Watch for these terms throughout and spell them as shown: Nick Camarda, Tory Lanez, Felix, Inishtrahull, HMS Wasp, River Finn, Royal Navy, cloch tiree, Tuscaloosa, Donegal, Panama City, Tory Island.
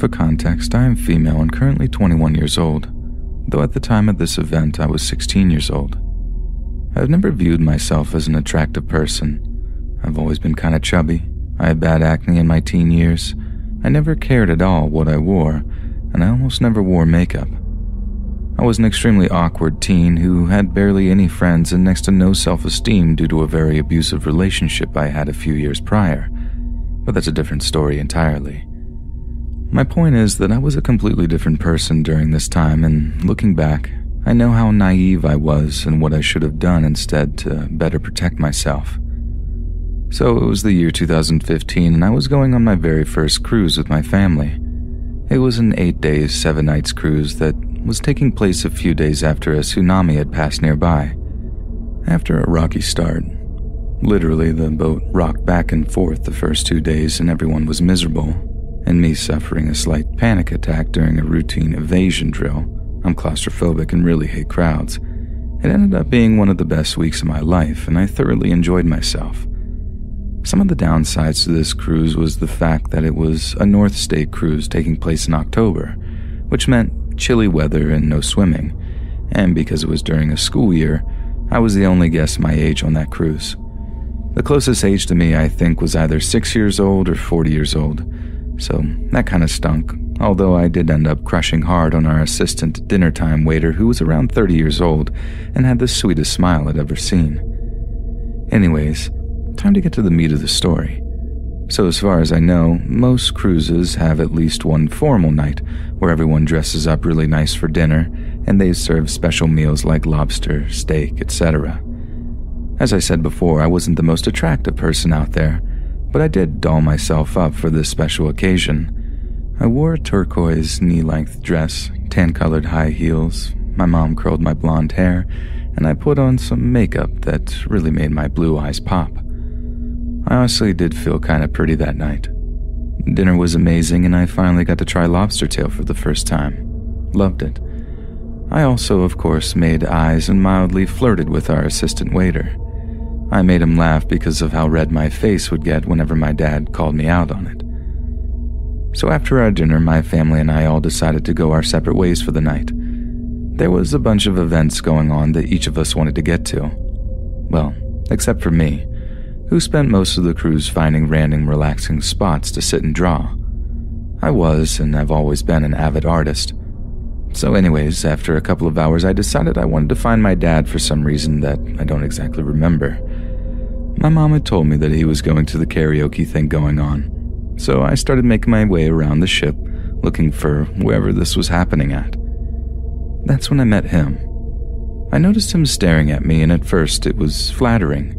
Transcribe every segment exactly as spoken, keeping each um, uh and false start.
For context, I am female and currently twenty-one years old, though at the time of this event I was sixteen years old. I have never viewed myself as an attractive person. I've always been kind of chubby, I had bad acne in my teen years, I never cared at all what I wore, and I almost never wore makeup. I was an extremely awkward teen who had barely any friends and next to no self-esteem due to a very abusive relationship I had a few years prior, but that's a different story entirely. My point is that I was a completely different person during this time, and looking back, I know how naive I was and what I should have done instead to better protect myself. So it was the year two thousand fifteen, and I was going on my very first cruise with my family. It was an eight days, seven nights cruise that was taking place a few days after a tsunami had passed nearby. After a rocky start, literally the boat rocked back and forth the first two days and everyone was miserable, and me suffering a slight panic attack during a routine evasion drill. I'm claustrophobic and really hate crowds. It ended up being one of the best weeks of my life, and I thoroughly enjoyed myself. Some of the downsides to this cruise was the fact that it was a North State cruise taking place in October, which meant chilly weather and no swimming, and because it was during a school year, I was the only guest my age on that cruise. The closest age to me, I think, was either six years old or forty years old, so that kind of stunk, although I did end up crushing hard on our assistant dinner time waiter who was around thirty years old and had the sweetest smile I'd ever seen. Anyways, time to get to the meat of the story. So as far as I know, most cruises have at least one formal night where everyone dresses up really nice for dinner and they serve special meals like lobster, steak, et cetera. As I said before, I wasn't the most attractive person out there, but I did doll myself up for this special occasion. I wore a turquoise knee-length dress, tan-colored high heels, my mom curled my blonde hair, and I put on some makeup that really made my blue eyes pop. I honestly did feel kind of pretty that night. Dinner was amazing and I finally got to try lobster tail for the first time. Loved it. I also, of course, made eyes and mildly flirted with our assistant waiter. I made him laugh because of how red my face would get whenever my dad called me out on it. So after our dinner, my family and I all decided to go our separate ways for the night. There was a bunch of events going on that each of us wanted to get to. Well, except for me, who spent most of the cruise finding random relaxing spots to sit and draw. I was, and I've always been, an avid artist. So anyways, after a couple of hours, I decided I wanted to find my dad for some reason that I don't exactly remember. My mom had told me that he was going to the karaoke thing going on. So I started making my way around the ship, looking for wherever this was happening at. That's when I met him. I noticed him staring at me, and at first it was flattering.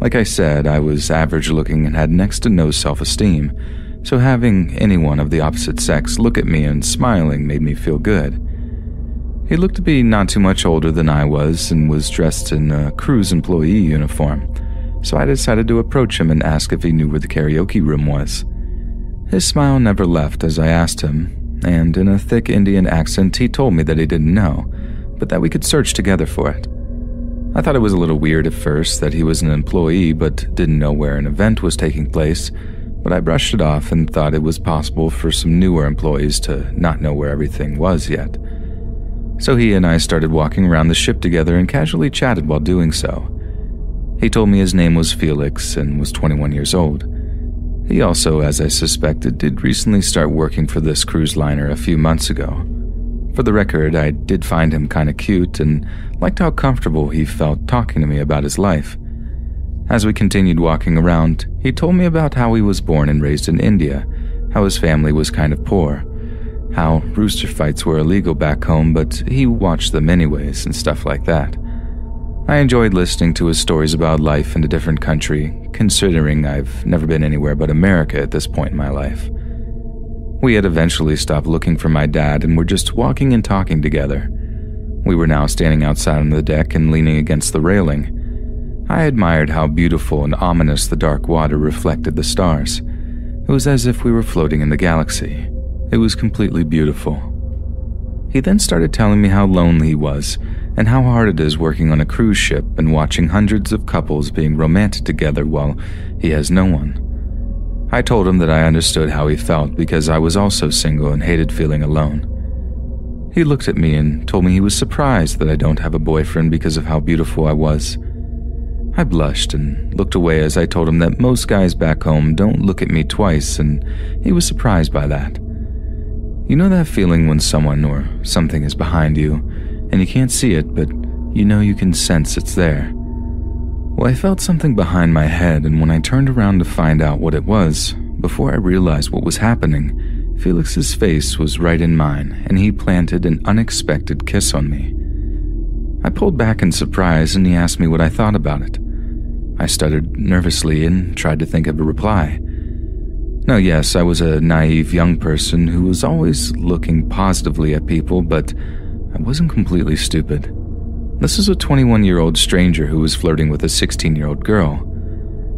Like I said, I was average looking and had next to no self-esteem, so having anyone of the opposite sex look at me and smiling made me feel good. He looked to be not too much older than I was and was dressed in a cruise employee uniform, so I decided to approach him and ask if he knew where the karaoke room was. His smile never left as I asked him, and in a thick Indian accent he told me that he didn't know, but that we could search together for it. I thought it was a little weird at first that he was an employee but didn't know where an event was taking place, but I brushed it off and thought it was possible for some newer employees to not know where everything was yet. So he and I started walking around the ship together and casually chatted while doing so. He told me his name was Felix and was twenty-one years old. He also, as I suspected, did recently start working for this cruise liner a few months ago. For the record, I did find him kind of cute and liked how comfortable he felt talking to me about his life. As we continued walking around, he told me about how he was born and raised in India, how his family was kind of poor, how rooster fights were illegal back home, but he watched them anyways and stuff like that. I enjoyed listening to his stories about life in a different country, considering I've never been anywhere but America at this point in my life. We had eventually stopped looking for my dad and were just walking and talking together. We were now standing outside on the deck and leaning against the railing. I admired how beautiful and ominous the dark water reflected the stars. It was as if we were floating in the galaxy. It was completely beautiful. He then started telling me how lonely he was, and how hard it is working on a cruise ship and watching hundreds of couples being romantic together while he has no one. I told him that I understood how he felt because I was also single and hated feeling alone. He looked at me and told me he was surprised that I don't have a boyfriend because of how beautiful I was. I blushed and looked away as I told him that most guys back home don't look at me twice, and he was surprised by that. You know that feeling when someone or something is behind you and you can't see it, but you know you can sense it's there? Well, I felt something behind my head, and when I turned around to find out what it was, before I realized what was happening, Felix's face was right in mine, and he planted an unexpected kiss on me. I pulled back in surprise, and he asked me what I thought about it. I stuttered nervously and tried to think of a reply. Now, yes, I was a naive young person who was always looking positively at people, but I wasn't completely stupid. This is a twenty-one-year-old stranger who was flirting with a sixteen-year-old girl.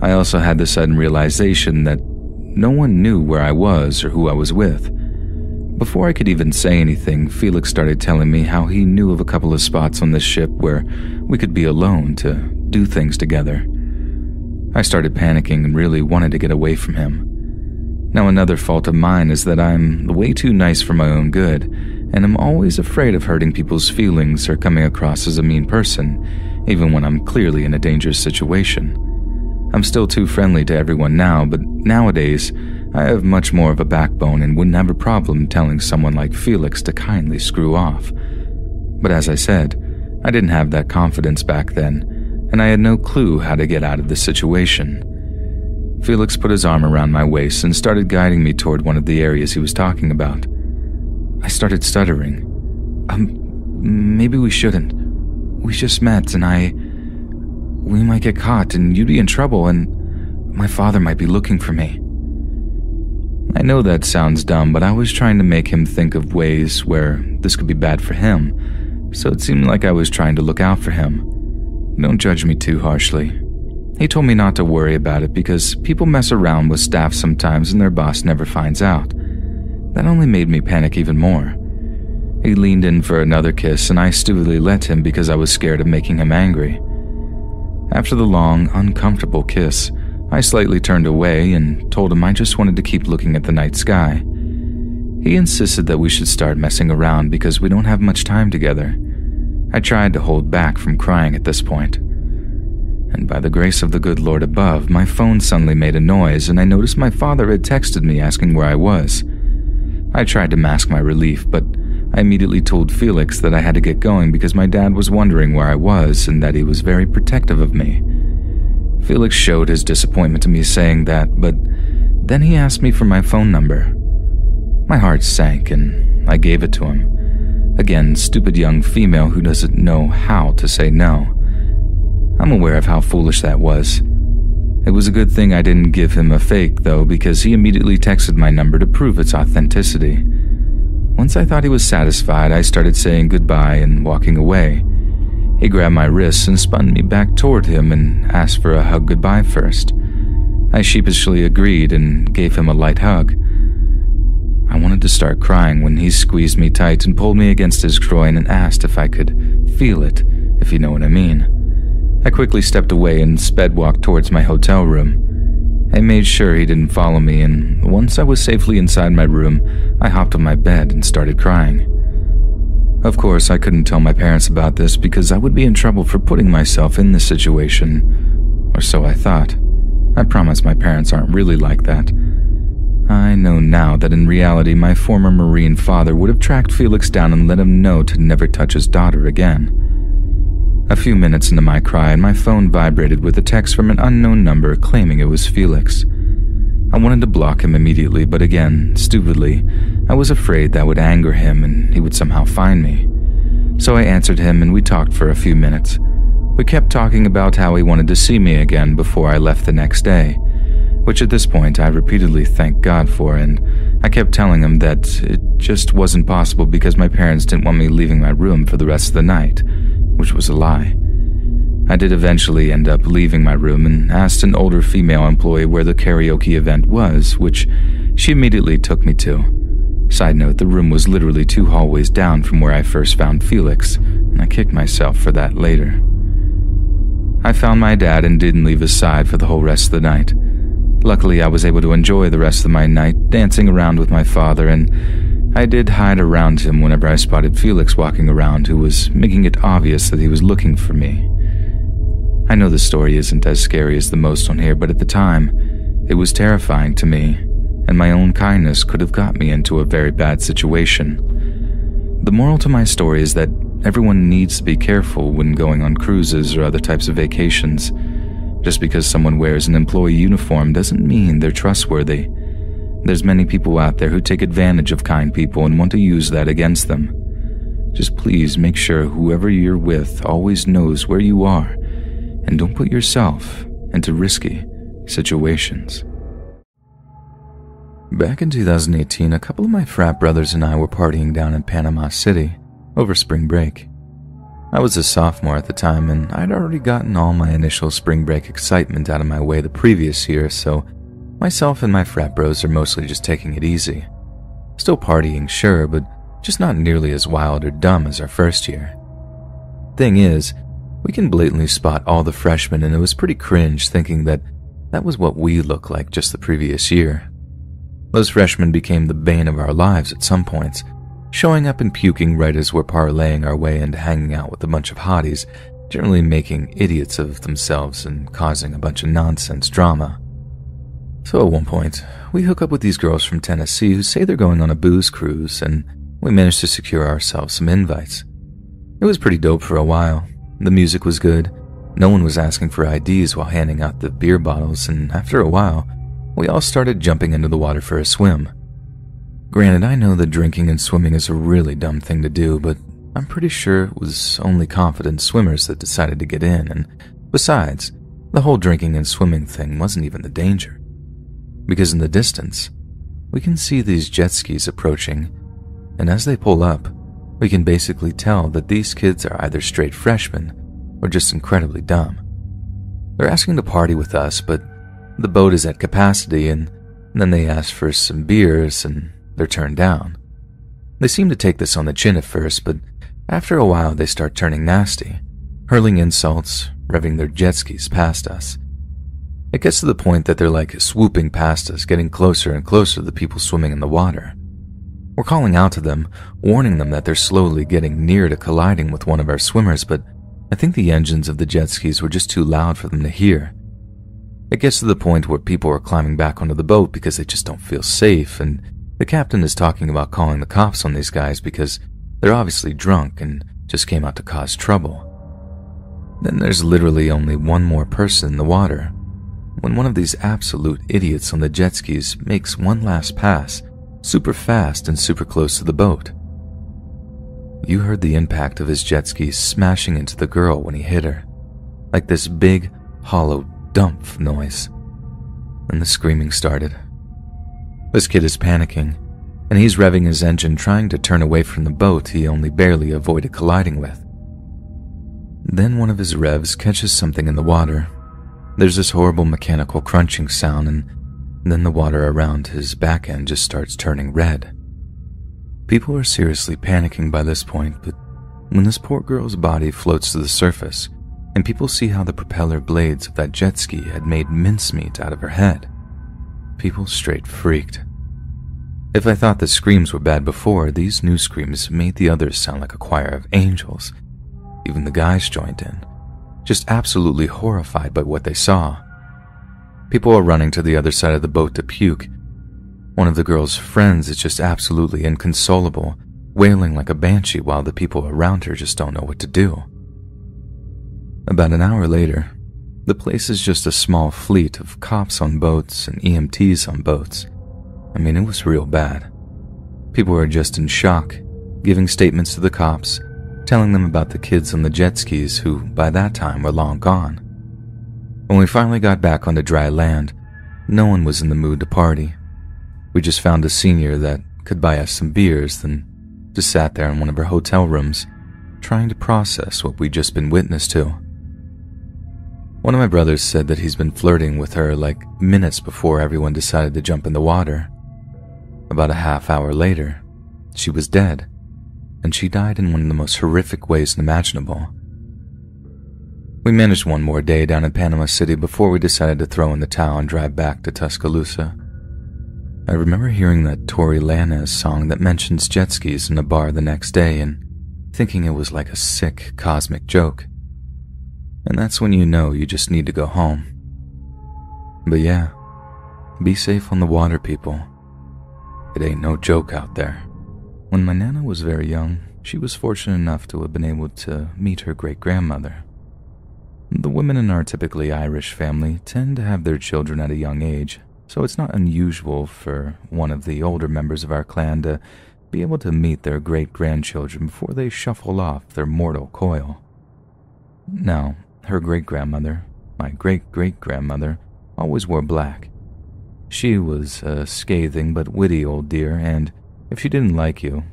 I also had the sudden realization that no one knew where I was or who I was with. Before I could even say anything, Felix started telling me how he knew of a couple of spots on this ship where we could be alone to do things together. I started panicking and really wanted to get away from him. Now, another fault of mine is that I'm way too nice for my own good, and I'm always afraid of hurting people's feelings or coming across as a mean person, even when I'm clearly in a dangerous situation. I'm still too friendly to everyone now, but nowadays, I have much more of a backbone and wouldn't have a problem telling someone like Felix to kindly screw off. But as I said, I didn't have that confidence back then, and I had no clue how to get out of the situation. Felix put his arm around my waist and started guiding me toward one of the areas he was talking about. I started stuttering. Um, maybe we shouldn't. We just met, and I... We might get caught, and you'd be in trouble, and my father might be looking for me. I know that sounds dumb, but I was trying to make him think of ways where this could be bad for him, so it seemed like I was trying to look out for him. Don't judge me too harshly. He told me not to worry about it because people mess around with staff sometimes and their boss never finds out. That only made me panic even more. He leaned in for another kiss, and I stupidly let him because I was scared of making him angry. After the long, uncomfortable kiss, I slightly turned away and told him I just wanted to keep looking at the night sky. He insisted that we should start messing around because we don't have much time together. I tried to hold back from crying at this point. And by the grace of the good Lord above, my phone suddenly made a noise, and I noticed my father had texted me asking where I was. I tried to mask my relief, but I immediately told Felix that I had to get going because my dad was wondering where I was and that he was very protective of me. Felix showed his disappointment to me saying that, but then he asked me for my phone number. My heart sank, and I gave it to him. Again, stupid young female who doesn't know how to say no. I'm aware of how foolish that was. It was a good thing I didn't give him a fake, though, because he immediately texted my number to prove its authenticity. Once I thought he was satisfied, I started saying goodbye and walking away. He grabbed my wrists and spun me back toward him and asked for a hug goodbye first. I sheepishly agreed and gave him a light hug. I wanted to start crying when he squeezed me tight and pulled me against his groin and asked if I could feel it, if you know what I mean. I quickly stepped away and sped walked towards my hotel room. I made sure he didn't follow me, and once I was safely inside my room, I hopped on my bed and started crying. Of course, I couldn't tell my parents about this because I would be in trouble for putting myself in this situation, or so I thought. I promise my parents aren't really like that. I know now that in reality my former Marine father would have tracked Felix down and let him know to never touch his daughter again. A few minutes into my cry, my phone vibrated with a text from an unknown number claiming it was Felix. I wanted to block him immediately, but again, stupidly, I was afraid that would anger him and he would somehow find me. So I answered him, and we talked for a few minutes. We kept talking about how he wanted to see me again before I left the next day, which at this point I repeatedly thanked God for, and I kept telling him that it just wasn't possible because my parents didn't want me leaving my room for the rest of the night, which was a lie. I did eventually end up leaving my room and asked an older female employee where the karaoke event was, which she immediately took me to. Side note, the room was literally two hallways down from where I first found Felix, and I kicked myself for that later. I found my dad and didn't leave his side for the whole rest of the night. Luckily, I was able to enjoy the rest of my night dancing around with my father, and I did hide around him whenever I spotted Felix walking around, who was making it obvious that he was looking for me. I know the story isn't as scary as the most on here, but at the time, it was terrifying to me, and my own kindness could have got me into a very bad situation. The moral to my story is that everyone needs to be careful when going on cruises or other types of vacations. Just because someone wears an employee uniform doesn't mean they're trustworthy. There's many people out there who take advantage of kind people and want to use that against them. Just please make sure whoever you're with always knows where you are, and don't put yourself into risky situations. Back in two thousand eighteen, a couple of my frat brothers and I were partying down in Panama City over spring break. I was a sophomore at the time, and I'd already gotten all my initial spring break excitement out of my way the previous year, so myself and my frat bros are mostly just taking it easy. Still partying, sure, but just not nearly as wild or dumb as our first year. Thing is, we can blatantly spot all the freshmen, and it was pretty cringe thinking that that was what we looked like just the previous year. Those freshmen became the bane of our lives at some points, showing up and puking right as we're parlaying our way into hanging out with a bunch of hotties, generally making idiots of themselves and causing a bunch of nonsense drama. So at one point, we hook up with these girls from Tennessee who say they're going on a booze cruise, and we managed to secure ourselves some invites. It was pretty dope for a while. The music was good, no one was asking for I Ds while handing out the beer bottles, and after a while, we all started jumping into the water for a swim. Granted, I know that drinking and swimming is a really dumb thing to do, but I'm pretty sure it was only confident swimmers that decided to get in, and besides, the whole drinking and swimming thing wasn't even the danger. Because in the distance, we can see these jet skis approaching, and as they pull up, we can basically tell that these kids are either straight freshmen or just incredibly dumb. They're asking to party with us, but the boat is at capacity, and then they ask for some beers, and they're turned down. They seem to take this on the chin at first, but after a while they start turning nasty, hurling insults, revving their jet skis past us. It gets to the point that they're like swooping past us, getting closer and closer to the people swimming in the water. We're calling out to them, warning them that they're slowly getting near to colliding with one of our swimmers, but I think the engines of the jet skis were just too loud for them to hear. It gets to the point where people are climbing back onto the boat because they just don't feel safe, and the captain is talking about calling the cops on these guys because they're obviously drunk and just came out to cause trouble. Then there's literally only one more person in the water, when one of these absolute idiots on the jet skis makes one last pass, super fast and super close to the boat. You heard the impact of his jet ski smashing into the girl when he hit her, like this big, hollow dump noise. And the screaming started. This kid is panicking, and he's revving his engine trying to turn away from the boat he only barely avoided colliding with. Then one of his revs catches something in the water. There's this horrible mechanical crunching sound, and then the water around his back end just starts turning red. People are seriously panicking by this point, but when this poor girl's body floats to the surface, and people see how the propeller blades of that jet ski had made mincemeat out of her head, people straight freaked. If I thought the screams were bad before, these new screams made the others sound like a choir of angels. Even the guys joined in, just absolutely horrified by what they saw. People are running to the other side of the boat to puke. One of the girl's friends is just absolutely inconsolable, wailing like a banshee while the people around her just don't know what to do. About an hour later, the place is just a small fleet of cops on boats and E M Ts on boats. I mean, it was real bad. People were just in shock, giving statements to the cops, telling them about the kids on the jet skis who, by that time, were long gone. When we finally got back onto dry land, no one was in the mood to party. We just found a senior that could buy us some beers, then just sat there in one of our hotel rooms, trying to process what we'd just been witness to. One of my brothers said that he's been flirting with her like minutes before everyone decided to jump in the water. About a half hour later, she was dead, and she died in one of the most horrific ways imaginable. We managed one more day down in Panama City before we decided to throw in the towel and drive back to Tuscaloosa. I remember hearing that Tory Lanez song that mentions jet skis in a bar the next day and thinking it was like a sick cosmic joke. And that's when you know you just need to go home. But yeah, be safe on the water, people. It ain't no joke out there. When my Nana was very young, she was fortunate enough to have been able to meet her great-grandmother. The women in our typically Irish family tend to have their children at a young age, so it's not unusual for one of the older members of our clan to be able to meet their great-grandchildren before they shuffle off their mortal coil. Now, her great-grandmother, my great-great-grandmother, always wore black. She was a scathing but witty old dear, and if she didn't like you,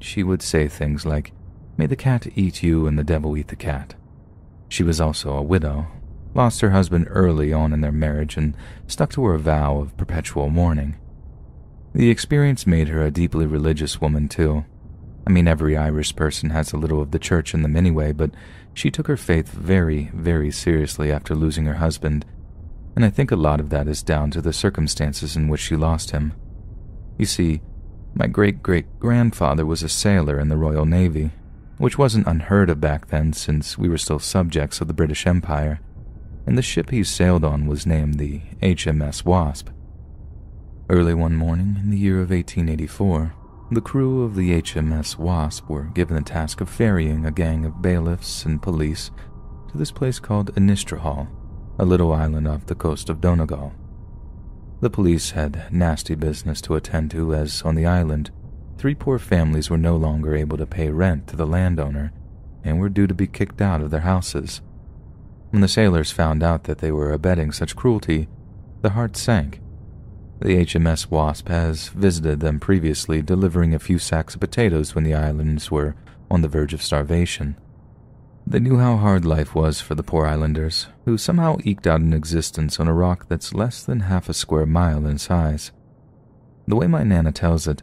she would say things like, "May the cat eat you and the devil eat the cat." She was also a widow, lost her husband early on in their marriage, and stuck to her vow of perpetual mourning. The experience made her a deeply religious woman, too. I mean, every Irish person has a little of the church in them anyway, but she took her faith very, very seriously after losing her husband, and I think a lot of that is down to the circumstances in which she lost him. You see, my great-great-grandfather was a sailor in the Royal Navy, which wasn't unheard of back then since we were still subjects of the British Empire, and the ship he sailed on was named the H M S Wasp. Early one morning in the year of eighteen eighty-four, the crew of the H M S Wasp were given the task of ferrying a gang of bailiffs and police to this place called Inishtrahull, a little island off the coast of Donegal. The police had nasty business to attend to, as on the island, three poor families were no longer able to pay rent to the landowner and were due to be kicked out of their houses. When the sailors found out that they were abetting such cruelty, their hearts sank. The H M S Wasp has visited them previously, delivering a few sacks of potatoes when the islands were on the verge of starvation. They knew how hard life was for the poor islanders, who somehow eked out an existence on a rock that's less than half a square mile in size. The way my Nana tells it,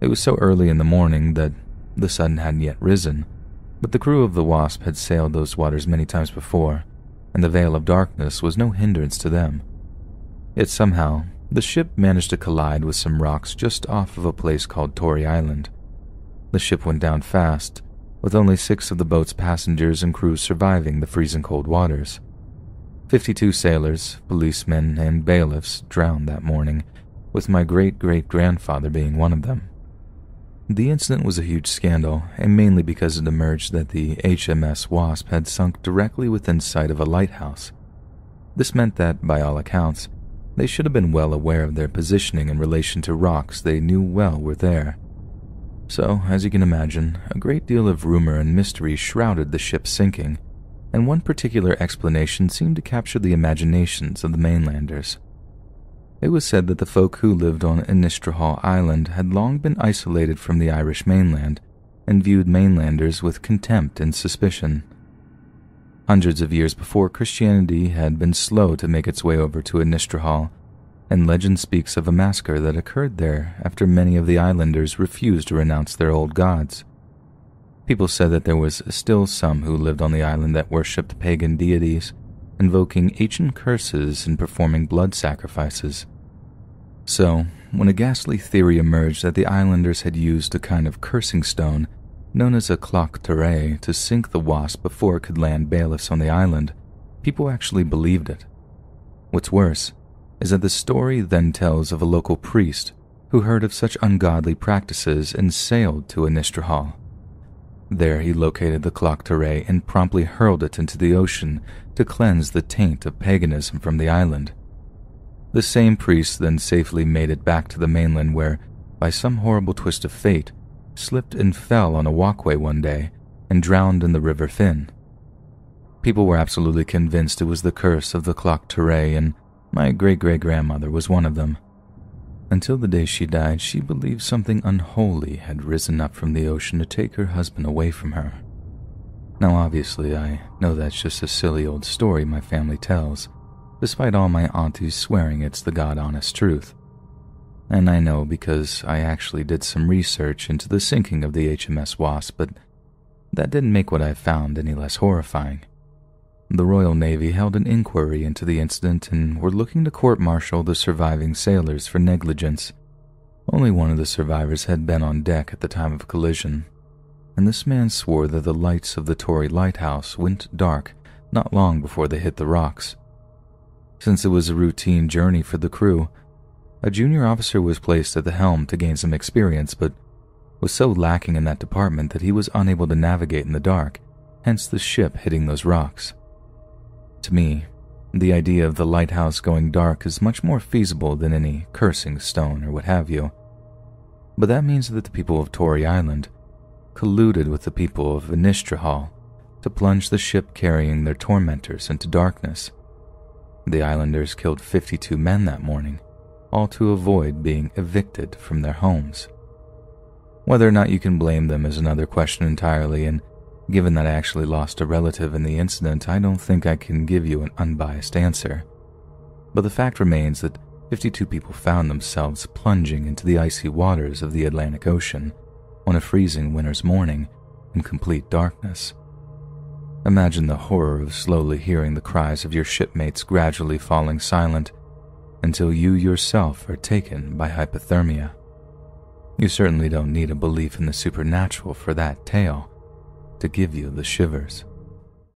it was so early in the morning that the sun hadn't yet risen, but the crew of the Wasp had sailed those waters many times before, and the veil of darkness was no hindrance to them. Yet somehow, the ship managed to collide with some rocks just off of a place called Tory Island. The ship went down fast, with only six of the boat's passengers and crew surviving the freezing cold waters. Fifty-two sailors, policemen, and bailiffs drowned that morning, with my great-great-grandfather being one of them. The incident was a huge scandal, and mainly because it emerged that the H M S Wasp had sunk directly within sight of a lighthouse. This meant that, by all accounts, they should have been well aware of their positioning in relation to rocks they knew well were there. So, as you can imagine, a great deal of rumor and mystery shrouded the ship's sinking, and one particular explanation seemed to capture the imaginations of the mainlanders. It was said that the folk who lived on Inishtrahull Island had long been isolated from the Irish mainland and viewed mainlanders with contempt and suspicion. Hundreds of years before, Christianity had been slow to make its way over to Inishtrahull, and legend speaks of a massacre that occurred there after many of the islanders refused to renounce their old gods. People said that there was still some who lived on the island that worshipped pagan deities, invoking ancient curses and performing blood sacrifices. So, when a ghastly theory emerged that the islanders had used a kind of cursing stone, known as a cloch tiree, to sink the Wasp before it could land bailiffs on the island, people actually believed it. What's worse is that the story then tells of a local priest who heard of such ungodly practices and sailed to Inishtrahull. There he located the cloch tiree and promptly hurled it into the ocean to cleanse the taint of paganism from the island. The same priest then safely made it back to the mainland where, by some horrible twist of fate, slipped and fell on a walkway one day and drowned in the River Finn. People were absolutely convinced it was the curse of the cloch tiree, and my great-great-grandmother was one of them. Until the day she died, she believed something unholy had risen up from the ocean to take her husband away from her. Now, obviously, I know that's just a silly old story my family tells, despite all my aunties swearing it's the God-honest truth. And I know because I actually did some research into the sinking of the H M S Wasp, but that didn't make what I found any less horrifying. The Royal Navy held an inquiry into the incident and were looking to court-martial the surviving sailors for negligence. Only one of the survivors had been on deck at the time of collision, and this man swore that the lights of the Tory lighthouse went dark not long before they hit the rocks. Since it was a routine journey for the crew, a junior officer was placed at the helm to gain some experience, but was so lacking in that department that he was unable to navigate in the dark, hence the ship hitting those rocks. To me, the idea of the lighthouse going dark is much more feasible than any cursing stone or what have you. But that means that the people of Tory Island colluded with the people of Inishtrahull to plunge the ship carrying their tormentors into darkness. The islanders killed fifty-two men that morning, all to avoid being evicted from their homes. Whether or not you can blame them is another question entirely, and given that I actually lost a relative in the incident, I don't think I can give you an unbiased answer. But the fact remains that fifty-two people found themselves plunging into the icy waters of the Atlantic Ocean on a freezing winter's morning in complete darkness. Imagine the horror of slowly hearing the cries of your shipmates gradually falling silent until you yourself are taken by hypothermia. You certainly don't need a belief in the supernatural for that tale to give you the shivers.